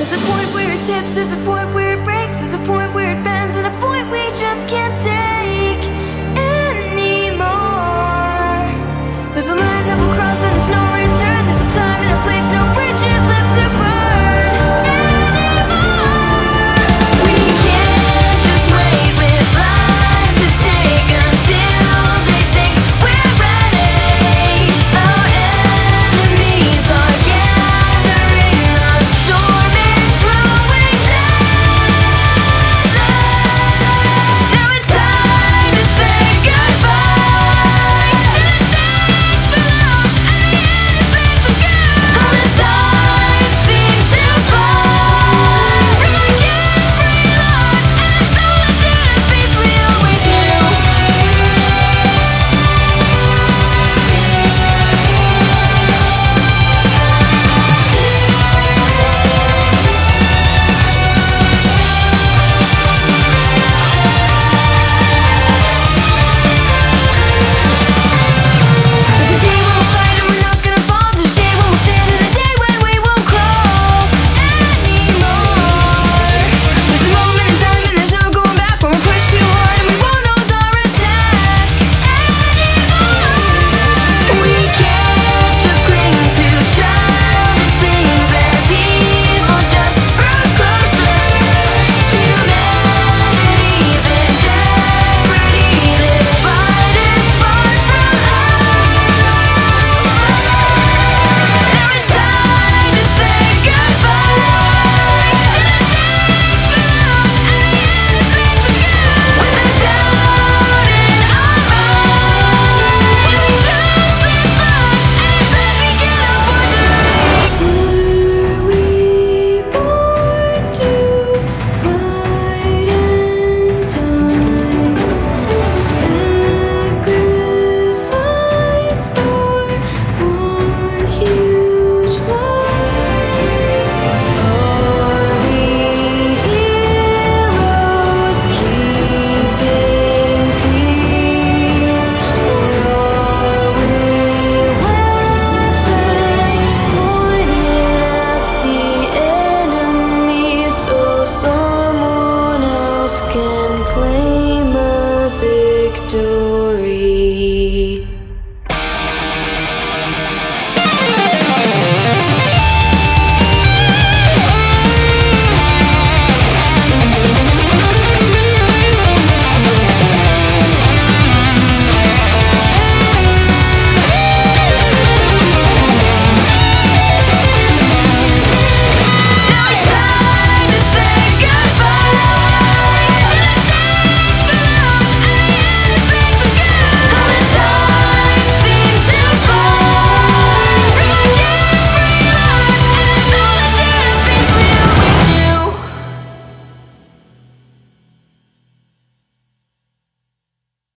There's a point where it tips, there's a point where it breaks, there's a point where it bends, and a point we just can't take.